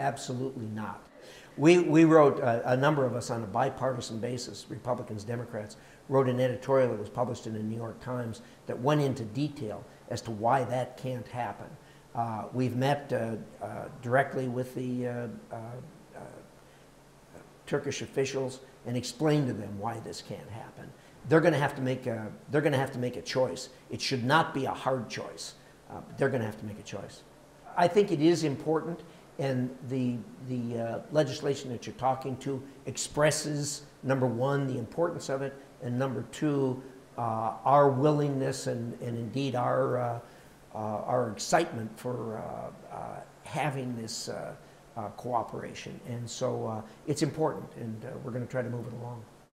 Absolutely not. We wrote, a number of us on a bipartisan basis, Republicans, Democrats, wrote an editorial that was published in the New York Times that went into detail as to why that can't happen. We've met directly with the Turkish officials and explained to them why this can't happen. They're going to have to make a, they're going to have to make a choice. It should not be a hard choice. But they're going to have to make a choice. I think it is important, and the legislation that you're talking to expresses, number one, the importance of it, and number two, our willingness and indeed our excitement for having this cooperation. And so it's important, and we're going to try to move it along.